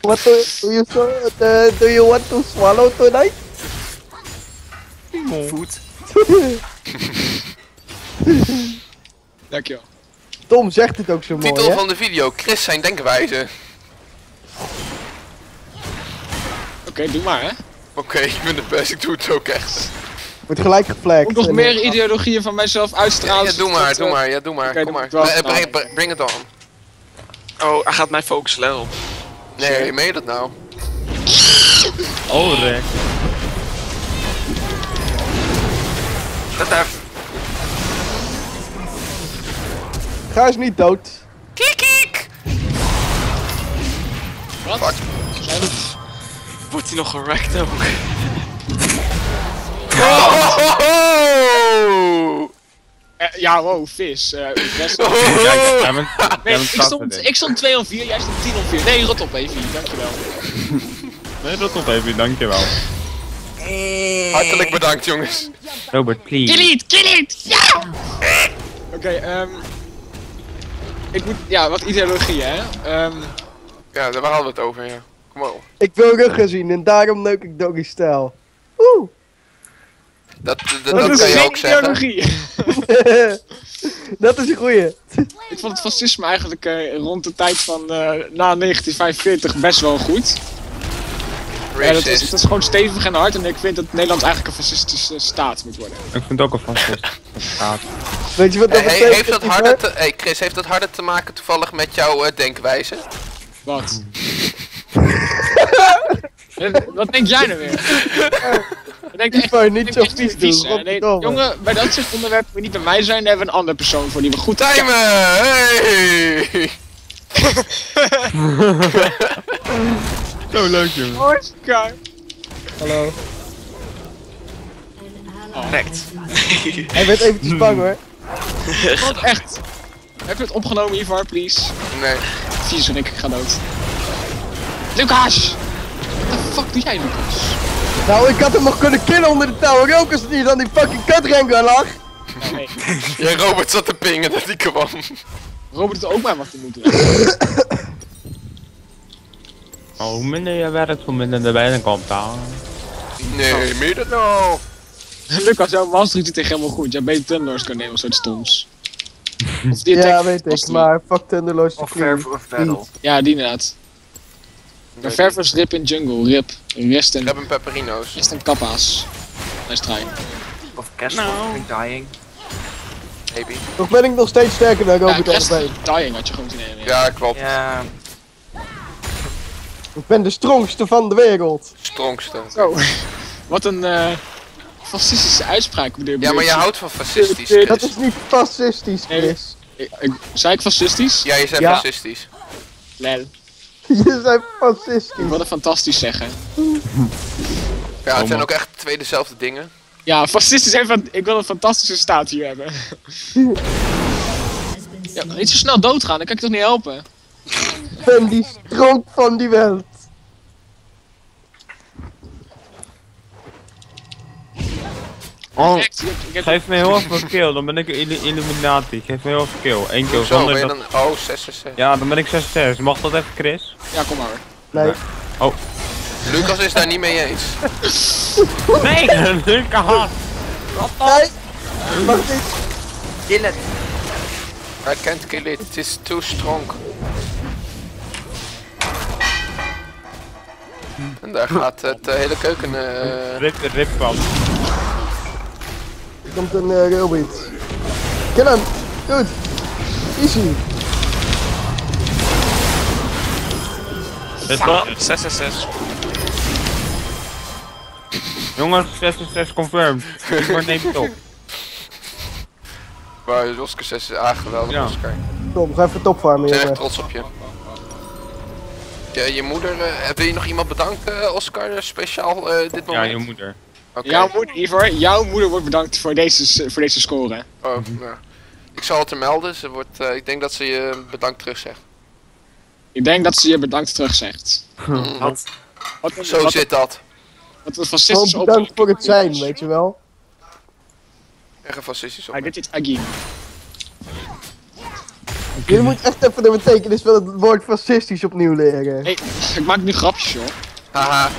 What do, do, you, uh, do you want to swallow tonight? Piemel. Food. Dankjewel. Tom zegt het ook zo mooi. Titel van de video: Chris zijn denkwijze. Oké, okay, doe maar hè. Oké, okay, ik ben de best, ik doe het ook echt. Wordt gelijk geflekt. Moet nog meer ideologieën van mijzelf uitstralen. Ja, ja, doe maar, doe maar, ja, doe maar. Okay, kom maar. Breng het on. Oh, hij gaat mij focussen, let op. Nee, je meent dat nou. Oh, Rick. Let even. Ga eens niet dood. Kiek, kiek! Wat? Fuck. Wordt hij nog gerekt ook? Oh! Ja, wow, Fizz. Uh, best... oh, oh. Nee, ik stond, ik stond twee op vier, jij stond tien op vier. Nee, rot op Evie, dankjewel. Nee, rot op Evie, dankjewel. Hey. Hartelijk bedankt, jongens. Robert, please. Kill it, kill it! Ja! Oké, okay, ehm... Um, ik moet... Ja, wat ideologie, hè? Ehm... Um, ja, daar hadden we het over, ja. Kom op. Ik wil ruggen zien en daarom leuk ik Doggy Style. Oeh! Dat, dat, dat, dat kan je ook zeggen. Dat is een goeie. Ik vond het fascisme eigenlijk uh, rond de tijd van uh, na negentien vijfenveertig best wel goed. Ja, dat, is, dat is gewoon stevig en hard en ik vind dat Nederland eigenlijk een fascistische staat moet worden. Ik vind het ook een fascistische staat. Weet je wat dat betekent? Hey, heeft dat harder te, hey Chris, heeft dat harder te maken toevallig met jouw uh, denkwijze? Wat? Wat denk jij nou weer? Ik denk dat niet zo vies doen. Nee, jongen, bij dat soort onderwerpen moet je niet bij mij zijn, dan hebben we een andere persoon voor die we goed timen. Hey! Zo leuk, jongen. Oscar. Hallo. Correct. Oh. Hij werd eventjes bang hoor. Wat echt? Heb je het opgenomen, Iver, please? Nee. Vies en ik, ik ga dood. Lucas! Wat de fuck doe jij, Lucas? Nou, ik had hem nog kunnen killen onder de tower ook als het niet aan die fucking cut Rengar lag. Ja, nee. Ja, Robert zat te pingen dat hij kwam. Robert had ook maar wat hij moet doen. Oh, hoe minder je werkt, hoe minder de bijna komt aan. Nee, meer dan nou. Lucas, jouw master doet echt helemaal goed. Jij beter Thunderlords kan nemen, soort stoms. Of die ja, weet ik, die... maar fuck Thunderlords. Of Verve of Battle. Ja, die inderdaad. De Ververs rip in jungle, rip. Rest en... Rip en pepperino's. Rest en kappa's. Nice try. Of Kastel, no. Dying. Maybe. Toch ben ik nog steeds sterker dan Robert ja, Kastel. Dying had je gewoon te nemen. Ja, ja klopt. Ja. Ik ben de strongste van de wereld. Strongste. Zo. Wat een uh, fascistische uitspraak bedoel je. Ja, maar je houdt van fascistisch. Chris. Dat is niet fascistisch, Chris. Nee, ik, ik, zei ik fascistisch? Ja, je zei ja. Fascistisch. Lel. Je bent fascistisch. Wat een fantastisch zeggen. Ja, het zijn ook echt twee dezelfde dingen. Ja, fascistisch en van... Ik wil een fantastische staat hier hebben. Ja, niet zo snel doodgaan, dan kan ik toch niet helpen. Ik ben die strook van die wereld. Oh, geef me heel veel kill, dan ben ik een Illuminati. Geef me heel veel kill. één kill. Zo, ben je dan... Oh, zes zes zes. Ja, dan ben ik zes zes. Mag dat even, Chris? Ja, kom maar. Nee. Oh. Lucas is daar niet mee eens. Nee, Lucas! Wat dan? Nee. Mag niet. Kill it. I can't kill it. It is too strong. En daar gaat het uh, hele keuken... Uh... Rip, rip van. Er komt een uh, railbeat. Kill hem! Dude! Easy! zes zes zes. Jongens, zes zes zes confirmed. Ik word neemt het op. Waar is Oscar zes is aangeweldig, ja. Oscar. Tom, ga even topfarmen. Ik ben echt trots op je. Ja, je moeder... Uh, wil je nog iemand bedanken, Oscar? Speciaal uh, dit moment? Ja, je moeder. Okay. Jouw moeder, Iver, jouw moeder wordt bedankt voor deze, voor deze score. Oh, nou. Ik zal het er melden, ze wordt, uh, ik denk dat ze je bedankt terugzegt. Ik denk dat ze je bedankt terugzegt. Mm. Wat? Wat een, Zo wat zit een, dat. Wat een fascistische opmerking. Bedankt voor het zijn, weet je wel. Echt een fascistische opmerking. I did it again. Jullie moeten echt even de betekenis van het woord fascistisch opnieuw leren. Hey, ik maak nu grapjes, joh. Haha.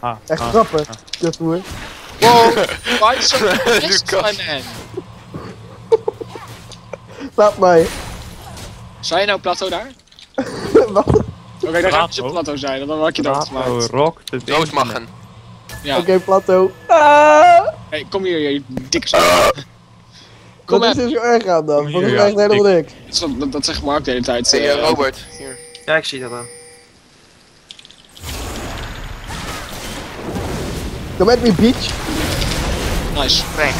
Ah, echt ah, grappig, ah. Dat hoor. Wow, why is so fascist, my man? Laat mij. Zijn je nou plateau daar? Wat? Oké, okay, dan gaat je plateau zijn, dan had je dat gemaakt. Rock, de doos mag gaan. Ja. Oké, okay, plateau. Ah! Hey, kom hier, je dikke zak. Ah! Kom maar. Wat is er zo erg aan dan? Hier, volgens mij is het helemaal niks. Dat, dat zegt Mark de hele tijd. Hey, uh, Robert, hier. Ja, ik zie dat dan. Come at me, bitch. Nice. Nee.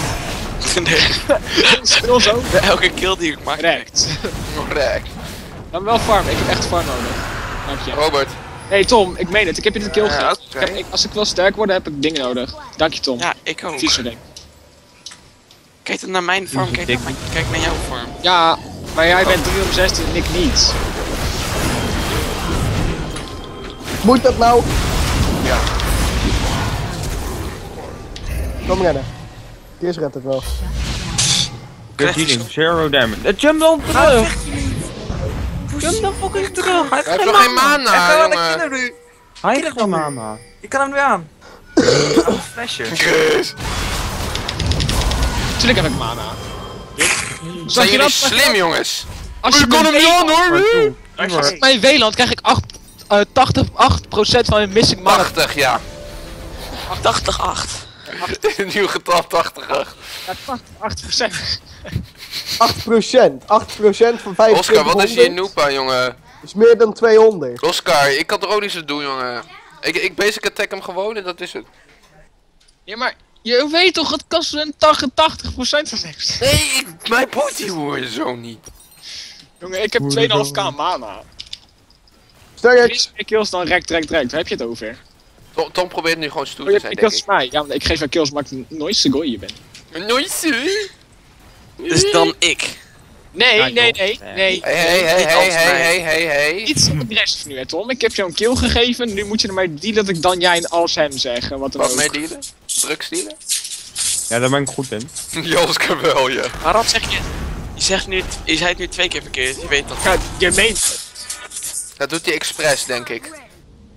Nee. Zo. Elke kill die ik maak. Correct. Correct. Dan wel farm, ik heb echt farm nodig. Dank je. Robert. Hé hey, Tom, ik meen het, ik heb je de kill gehad. Uh, okay. Als ik wil sterk worden heb ik dingen nodig. Dank je Tom. Ja, ik ook. Vies ding. Kijk dan naar mijn farm, kijk, naar, mijn, kijk naar jouw farm. Ja, maar jij oh. bent driehonderdzestien en ik niet. Moet dat nou? Ja. Kom rennen. Chris redt het wel. Good healing, zero damage. Jump dan terug! Jump dan fucking terug! Hij heeft nog geen mana, jongen! Hij heeft nog mana. Je kan hem nu aan. Een flesje. Chris! Tuurlijk heb ik mana. Zijn jullie slim, jongens? Als je kon hem niet aan, hoor! Als ik mijn Weland krijg ik tachtig acht procent van mijn missing mana. tachtig, ja. tachtig acht. Nieuw getal, tachtig acht. Ja, tachtig acht procent. acht procent. acht procent van vijfentwintighonderd. Oscar, wat is je noopa, jongen? Dat is meer dan tweehonderd. Oscar, ik kan er ook niet zo doen, jongen. Ik, ik basic attack hem gewoon en dat is het. Ja, maar je weet toch dat Kastel een tachtig procent van heeft? Nee, ik, mijn potje hoor je zo niet. Jongen, ik heb tweeënhalf k mana. Stel je kills dan rekt, rekt, rekt. Waar heb je het over? Tom, Tom probeert nu gewoon stoer oh, te zijn, ik denk ik. Mij. Ja, ik geef jou kills, maar ik nooit zo gooi je bent. Nooit zo? Dus dan ik. Nee, nee, nee, nee. nee. Hey, hey, hey, hey, hey, hey, hey. Iets op de rest nu, hè Tom. Ik heb jou een kill gegeven, nu moet je ermee dealen dat ik dan jij en als hem zeg. Wat dan ook. Mee dealen? Drugs dealen? Ja, daar ben ik goed in. Josker wel, ja. Maar dat zeg je. Je zegt nu, je zei het nu twee keer verkeerd, je weet dat. Ja, je meent het. Dat doet hij expres, denk ik.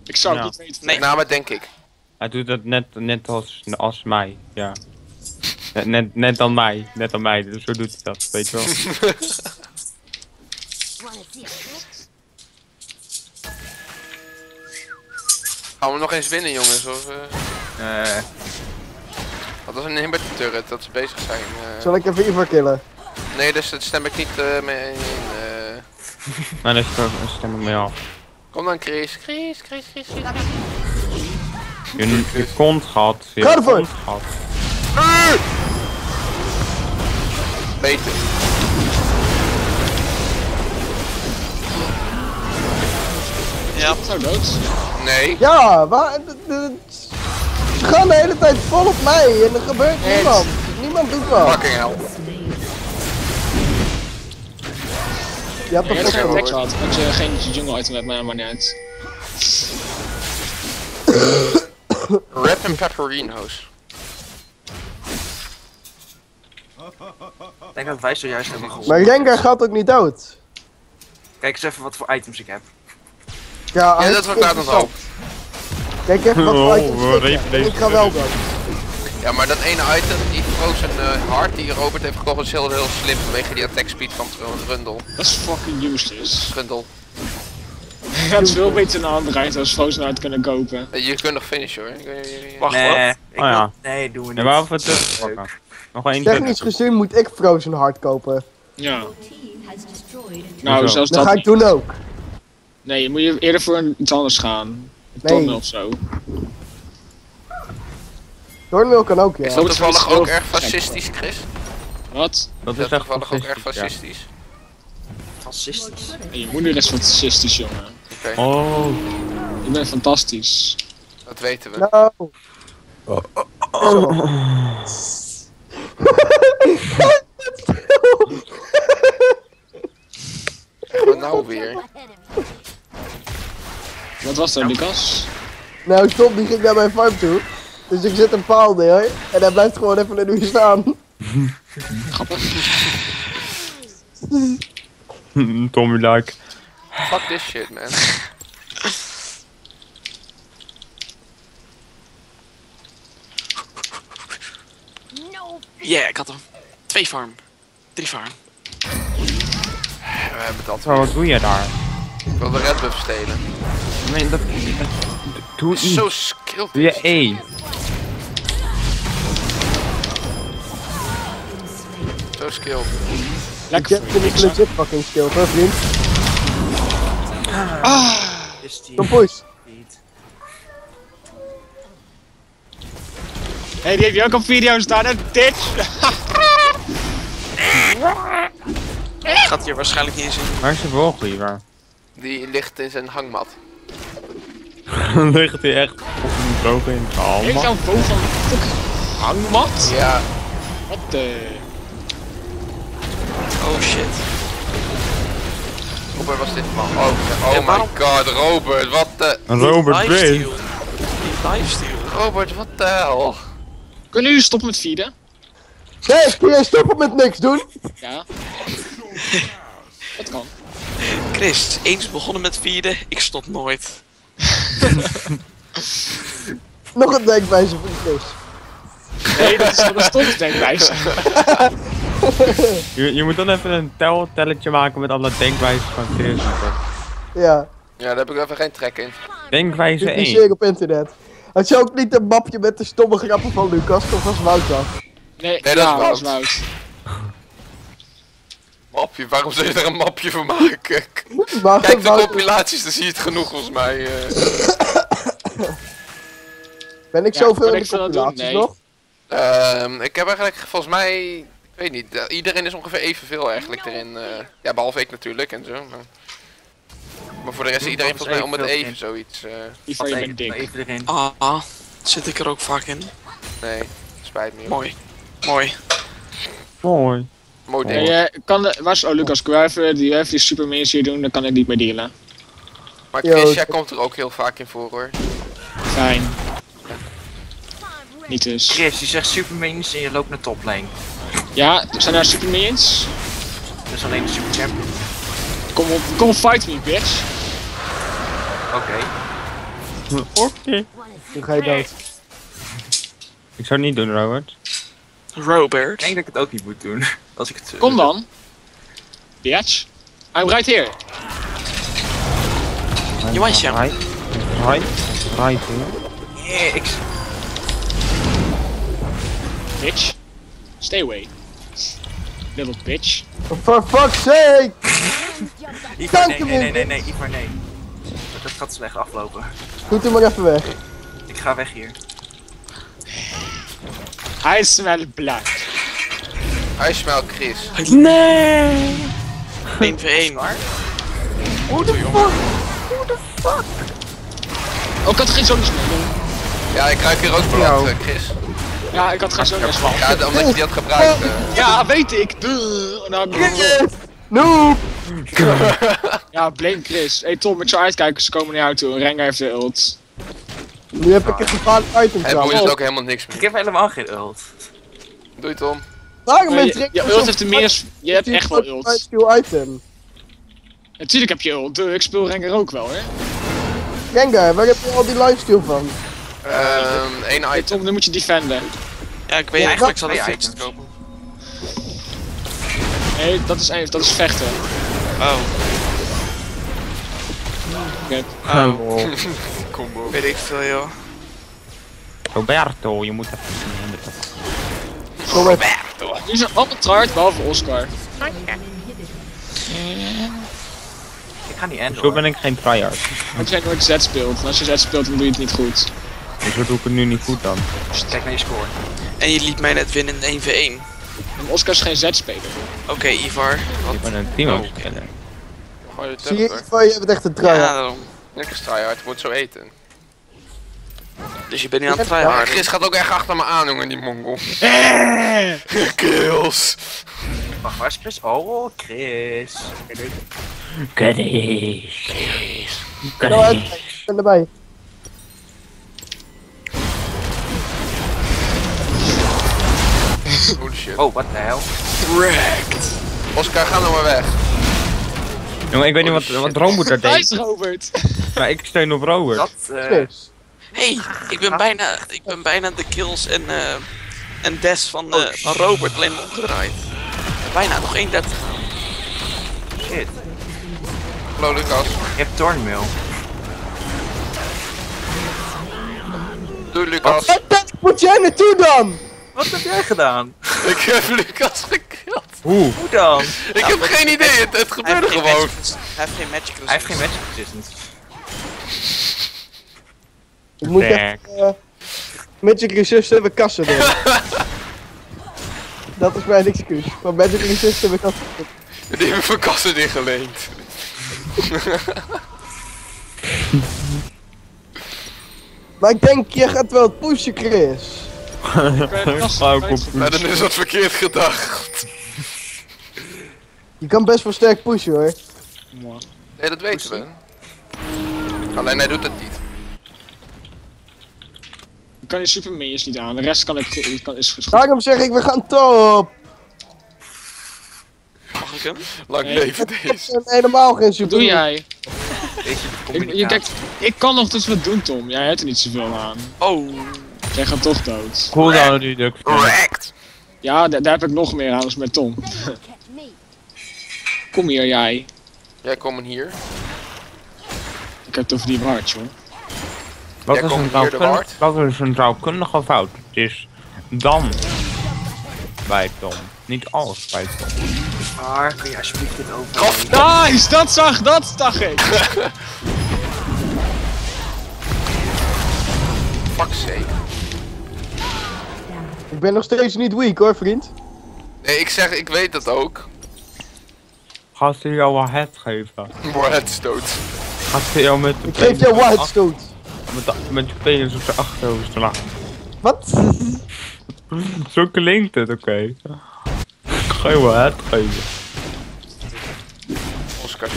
Ik zou het nou. niet weten. Nee, nou, maar denk ik. Hij doet dat net, net als, als mij, ja. Net, net, net dan mij, net dan mij, dus zo doet hij dat, weet je wel. Gaan we nog eens winnen, jongens, of... Uh... Uh. Dat was een Himbert turret, dat ze bezig zijn. Uh... Zal ik even Iver killen? Nee, dus dat stem ik niet uh, mee in. Uh... nee, daar stem ik mee af. Kom dan, Chris. Chris, Chris, Chris, Chris. Je, je kont gehad. Je kont gehad. Uh! Beter. Ja, zo dood. Nee. Ja, waar... Ze gaan de hele tijd vol op mij en er gebeurt niemand. Niemand doet wat. Fucking hell. Je hebt nee, toch geen attack gehad, want je geen jungle item hebt, maar niet uit. Rap en pepperino's. Ik denk dat wij zojuist hebben geholpen. Maar Rengar gaat ook niet dood. Kijk eens even wat voor items ik heb. Ja, ja dat wordt daar dan ook. Kijk even wat voor items oh, ik heb. Ik ga wel dood. Ja, maar dat ene item, die Frozen Heart die Robert heeft gekocht, is heel, heel slim vanwege die attack speed van Trundle. Dat is fucking useless. Trundle. Dat is veel beter naar andere items als Frozen Heart kunnen kopen. Je kunt nog finishen hoor. Wacht, nee, wat? Ik oh, ja. Nee, doen we niet. En waarom het terugpakken? Nog één keer. Technisch gezien moet ik Frozen Heart kopen. Ja. Nou, zelfs dat. Dat ga ik doen ook. Nee, moet je eerder voor iets anders gaan. Een Thornmail of zo. Thornmail kan ook, ja. Is dat toevallig ook erg fascistisch, Chris? Wat? Dat is toevallig ook erg fascistisch. Fascistisch? Je moeder is fascistisch, jongen. Oké. Oh. Ik ben fantastisch. Dat weten we. Nou. Oh. Oh. Wat nou weer? Wat was dat, Lucas? Nou, Tom die ging naar mijn farm toe. Dus ik zit een paal neer en hij blijft gewoon even een uur staan. Grappig. Tommy like. Fuck this shit, man. Yeah, ik had hem. Twee farm. Drie farm. We hebben dat. Wat doe je daar? Ik wil de red buff stelen. Nee, dat... Doe iets. Zo skilled. Doe je E. Zo skilled. Lekker. Ik heb een legit fucking skilled, hoor vriend. Ah. Tom boys. Hé, hey, die heeft je ook op video staan, hè, ditch! Gaat hier waarschijnlijk niet eens in. Waar is de vogel hier? Die ligt in zijn hangmat. Ligt hij echt op een droge in de hangmat? Heeft jouw vogel een hangmat? Ja. Wat de... Oh shit. Robert was dit man. Oh, oh, oh my god, Robert, wat de... Robert Bridge? Lifesteal. Robert, wat de hel? Kunnen jullie stoppen met feeden? Nee, kun jij stoppen met niks doen? Ja. Dat kan. Chris, eens begonnen met feeden, ik stop nooit. Nog een denkwijze voor de Chris. Nee, dat is wel een stomme denkwijze. je, je moet dan even een tel telletje maken met alle denkwijzen van Chris. Ja. Ja, daar heb ik even geen trek in. Denkwijze één. Die zie ik op internet. Had je ook niet een mapje met de stomme grappen van Lucas, of was Wout dat? Nee, nee dat nou, was Wout. Mapje, waarom zou je er een mapje van maken? Waarom Kijk de Wout... compilaties, dan zie je het genoeg volgens mij. Uh... ben ik ja, zoveel ben in ik de compilaties nee. nog? Uh, ik heb eigenlijk volgens mij, ik weet niet, uh, iedereen is ongeveer evenveel eigenlijk erin. Uh, ja, behalve ik natuurlijk en zo. Maar... Maar voor de rest is iedereen volgens mij om het even zoiets. Uh, Iver, je bent dik. Ah, ah, zit ik er ook vaak in? Nee, spijt me. Mooi. Mooi. Mooi. Mooi ding. Nee, kan de, was, oh Lucas, kun je even die, even die supermins hier doen, dan kan ik niet meer dealen. Maar Chris, jij komt er ook heel vaak in voor hoor. Fijn. Ja. Niet dus. Chris, je zegt supermins en je loopt naar toplane. Ja, zijn daar supermins? Dat is alleen de super champion. Kom op, kom fight me, bitch. Oké. Okay. Oké. Hoe ga je dood? Ik zou het niet doen, Robert. Robert? Ik denk dat ik het ook niet moet doen. Als ik het, kom uh, dan. Bitch. I'm right here. You want him? Right. Right. Right here. Yeah, ik... Bitch. Stay away. Little bitch. For fuck's sake! Iver, nee, nee, nee, nee, nee, Iver, nee. Dat gaat slecht aflopen. Doet hem maar even weg. Ik ga weg hier. I smell blood. I smell Chris. Nee! één voor één, hoor. Hoe de fuck? Hoe de fuck? Oh, ik had geen zonnes meer doen. Ja, ik ruik hier ook bloed, Chris. Ja, ik had geen zonnes meer. Ja, omdat je die had gebruikt. Ja, weet ik. Duh. Nou, noep! Ja, blame Chris. Hé hey, Tom, ik zou uitkijken, ze komen naar jou toe. Rengar heeft de ult. Nu heb ik een gevaarlijk item gedaan. Hij boeit ook helemaal niks meer. Ik heb helemaal geen ult. Doei Tom. Waarom ben je... Je ult heeft de meer... Je hebt echt wel ult. Natuurlijk heb je ult. Ik speel Rengar ook wel, hè. Rengar, waar heb je al die lifesteal van? Ehm, één item. Tom, dan moet je defenden. Ja, ik weet eigenlijk zal ik fixed kopen. Nee, dat is, dat is vechten. Oh. Oké. Okay. Oh. Oh. Combo. Weet ik veel, joh. Roberto, je moet even zien. Roberto. Die is een appeltraard, behalve Oscar. Okay. Ik ga niet enden. Zo ben ik geen tryhard. Want jij nooit Zed speelt. En als je Zed speelt, dan doe je het niet goed. Dus wat doe ik het nu niet goed dan? Dus kijk naar je score. En je liet mij net winnen in één voor één. En Oscar is geen Z-speler. Oké, okay, Iver. Wat? Ik ben een teamhouse speler. Zie je, Iver, je bent echt een tryhard. Ja, daarom. Niks tryhard, het wordt zo eten. Dus je bent niet aan het tryhard. Chris gaat ook echt achter me aan, jongen, die mongol. Kills! Wacht, waar is Chris? Oh, Chris. Chris. Chris. Chris. Ik ben erbij. Holy shit. Oh, wat de hel? Wrecked! Oscar, ga nou maar weg. Jongen, ik weet Holy niet wat, wat Robert daar deed. Nice, Robert! Maar ik steun op Robert. Dat, uh... hey, ik ben bijna, ik ben bijna de kills en, uh, en deaths van, uh, oh, van Robert alleen maar omgedraaid. Bijna, nog één dertig. Shit. Hallo Lucas. Ik heb Thornmail. Doe Lucas. Wat moet jij naartoe dan? Wat heb jij gedaan? Ik heb Lucas gekild. Hoe? Hoe dan? Ik nou, heb geen idee, het, het gebeurde hij gewoon. Hij heeft geen magic resistance. Hij heeft geen magic resistance. Ik moet echt uh, magic resistance hebben kassen doen. Dat is mijn excuus. Maar magic resistance hebben kassen. Die hebben voor kassen ingeleend. Maar ik denk, je gaat wel pushen, Chris. Maar dan is dat verkeerd gedacht. Je kan best wel sterk pushen hoor. Nee, dat weten we. Alleen hij doet dat niet. Ik kan je super mees niet aan, de rest kan ik kan, is goed. Daarom zeg ik, we gaan top! Mag ik hem? Lang nee. Leven deze. Helemaal geen super. Doe jij? Ik, je, kijk, ik kan nog dus wat doen, Tom. Jij hebt er niet zoveel aan. Oh. Jij gaat toch dood. Cool nou nu, Duk. Correct. Ja, daar heb ik nog meer aan als met Tom. Kom hier, jij. Jij komt hier. Ik heb toch die waard, joh. Wat jij is een taalkundige, dat is een taalkundige fout. Het is dan bij Tom. Niet alles bij Tom. Maar kun je alsjeblieft dit over? Nice! Dat zag, dat zag ik! Fuck sake. Ik ben nog steeds niet weak hoor, vriend. Nee, ik zeg, ik weet dat ook. Gaat ze jou een head geven? Headstoot. Gaat ze jou met de ik geef jou headstoot. Met, de, met je penis op zijn achterhoofd slaan. Wat? Zo klinkt het, oké. Okay. Ik ga jou een head geven. Oscar.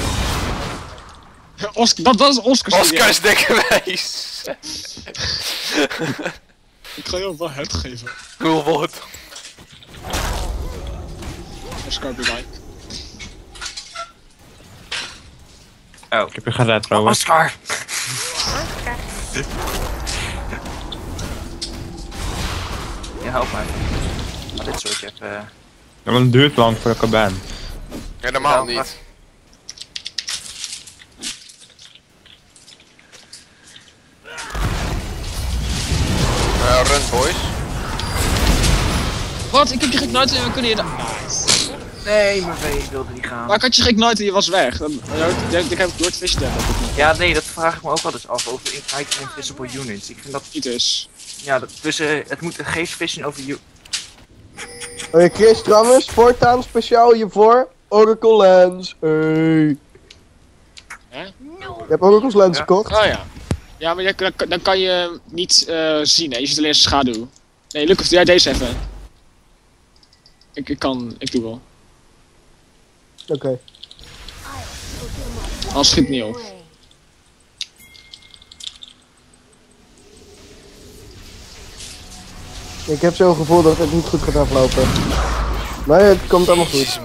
Oscar, dat, dat is Oscar. Oscar is dikke wijs. Ik ga jou wel het geven. Cool woord. Oscar, bedankt. Oh, ik heb je gered trouwens. Oscar! Oscar. Ja, help mij. Maar dit soort heb. Uh... Ja, maar het duurt lang voor ik er ben. Helemaal niet. Uh, run boys. Wat? Ik heb je Rick Knight en we kunnen je daar. Nice. Nee, maar ik wilde niet gaan. Maar ik had je Rick Knight en je was weg. Dan, dan, dan, dan, dan heb ik door het visje te hebben. Ja, nee, dat vraag ik me ook wel eens af. Over invite en visible units. Ik vind dat niet is. Ja, dat, dus uh, het moet een geest vissen over you. Hey Chris, trouwens, voortaan speciaal hiervoor. Oracle Lens. Hey. Hè? Eh? Je hebt Oracle Lens gekocht. Ja. Oh ja. Ja, maar dan, dan kan je niet uh, zien, hè? Je ziet alleen schaduw. Nee, Lucas, doe jij deze even. Ik, ik kan, ik doe wel. Oké. Okay. Al schiet niet op. Ik heb zo'n gevoel dat het niet goed gaat aflopen. Maar het komt allemaal goed.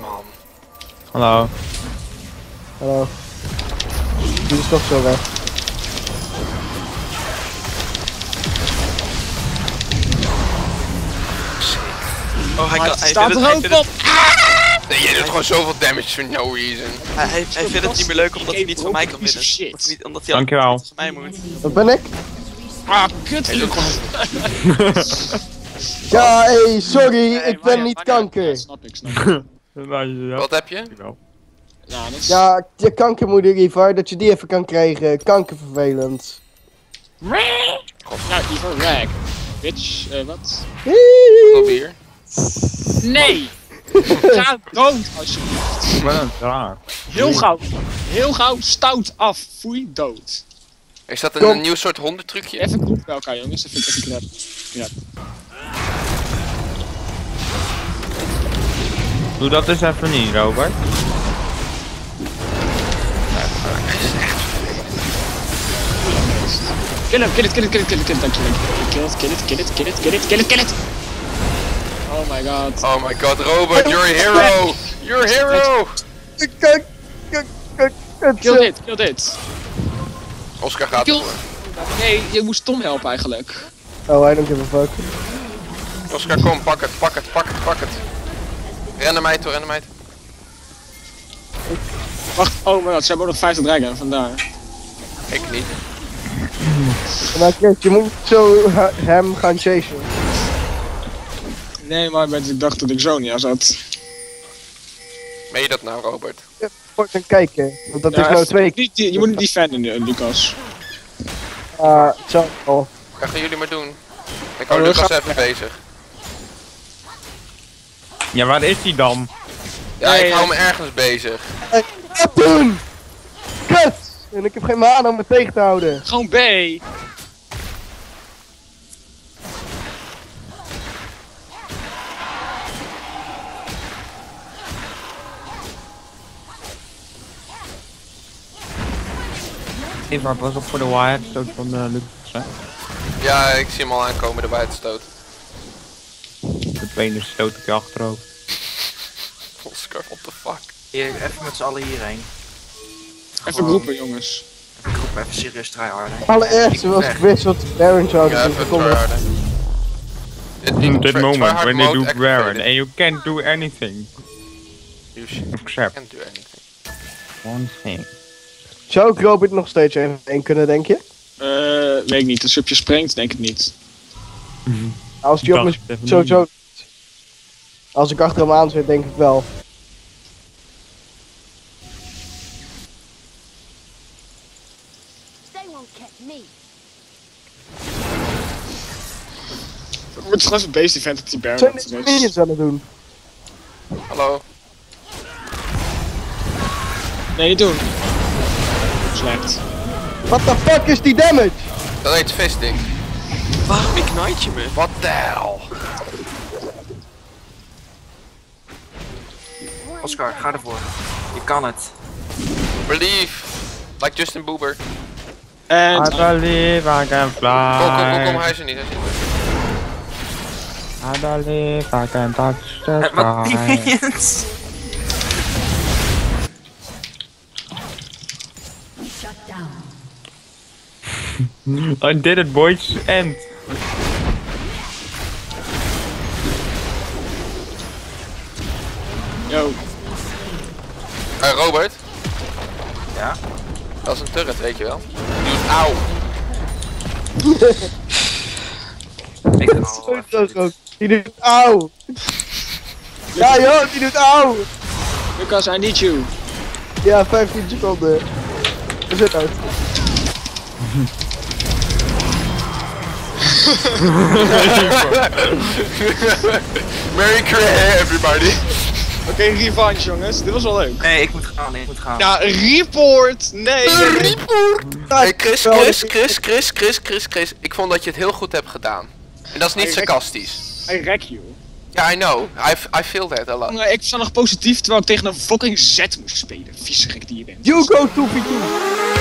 Hallo. Hallo. Die is toch zo weg. Oh, hij, kan, hij staat er ook op! Nee, jij doet gewoon zoveel damage for no reason. Hij, hij, hij vindt het niet meer leuk omdat hij niet van mij kan winnen. Niet, omdat hij dankjewel. Van mij moet. Wat ben ik? Ah, kut! Hij doet gewoon... ja, hey, sorry, nee, ik ben ja, niet kanker. Ja, snap ik, snap ik. Wat heb je? Ja, je ja, ja, kankermoeder Iver, dat je die even kan krijgen. Kankervervelend. Nou, Iver, rag. Bitch, eh, uh, wat? Probeer. Nee! Ga dood alsjeblieft. Wat een raar. Heel gauw, heel gauw stout af. Foei, dood. Is dat een, een nieuw soort hondentrucje? Even goed bij elkaar jongens, even even knap. Ja. Doe dat eens even niet, Robert. Kill hem, kill it, kill it, kill it, kill it, kill it, kill it, kill it, kill it, kill it, kill it, kill it, kill it. Oh my god. Oh my god, Robert, you're a hero! You're a hero! Kill dit, kill dit. Oscar gaat kill... ervoor. Nee, je moest Tom helpen eigenlijk. Oh, I don't give a fuck. Oscar, kom, pak het, pak het, pak het, pak het. Rennen meid, toe, rennen meid. Wacht, oh mijn god, ze hebben ook nog vijftig dragon, vandaar. Ik niet. Maar Chris, je moet zo hem gaan chasen. Nee, maar ik dacht dat ik Zonia zat. Meen je dat nou, Robert? Ja, kort en kijken, want dat ja, is nou twee keer. Je, je moet niet defenden, Lucas. Ah, zo. Wat gaan jullie maar doen? Ik hou oh, Lucas gaat... even bezig. Ja, waar is die dan? Ja, nee, ik hou ja. hem ergens bezig. Ik heb hem! Kut! En ik heb geen mana om me tegen te houden. Gewoon B! Iver, pas op voor de wildstoot van uh, Lucas, hè? Ja, ik zie hem al aankomen, de wildstoot. De benen stoot ik je achterover. Oscar, what the fuck? Hier, even met z'n allen hierheen. Even Gewoon... groepen, jongens. Even groepen, even serieus tryharden. Allereerste was Chris wat Baron zou doen. Ja, tryharden. At that moment, when they do Baron, and you can't do anything. You can't do anything. One thing. Zou ik Robert nog steeds één kunnen, denk je? Eh, uh, weet ik niet. Als je op je springt, denk ik niet. Mm-hmm. Als die op me springt, sowieso. Als ik achter hem aan zit, denk ik wel. Het is gewoon zo'n base event dat die Baron zijn de minions aan het doen. Hallo. Nee, niet doen. Slecht. What the fuck is die damage? Dat heet fisting. Waarom ignite je me? What the hell? Oscar, ga ervoor. Je kan het. Believe. Like Justin Bieber. En... I believe I can fly. Kom, kom, kom, kom, hij is er niet, hij is niet. I believe I can touch the sky. Wat die minions? I did it, boys. End. Yo. Hey, Robert? Ja? Dat is een turret, weet je wel. Auw. Ik ben al zo. Die doet auw. Ja joh, die doet auw. Lucas, I need you. Ja, vijftien seconden. Er zit uit. Merry Christmas, everybody. Oké, okay, revanche jongens, dit was wel leuk. Nee, ik moet gaan, nee, ik moet gaan. Ja, report! Nee! De report! Hey, Chris, Chris, Chris, Chris, Chris, Chris, Chris, ik vond dat je het heel goed hebt gedaan. En dat is niet I sarcastisch. I wreck you. Ja, yeah, I know. I, I feel that a lot. Nee, ik sta nog positief terwijl ik tegen een fucking Zed moest spelen. Viserik die je bent. You go two v two!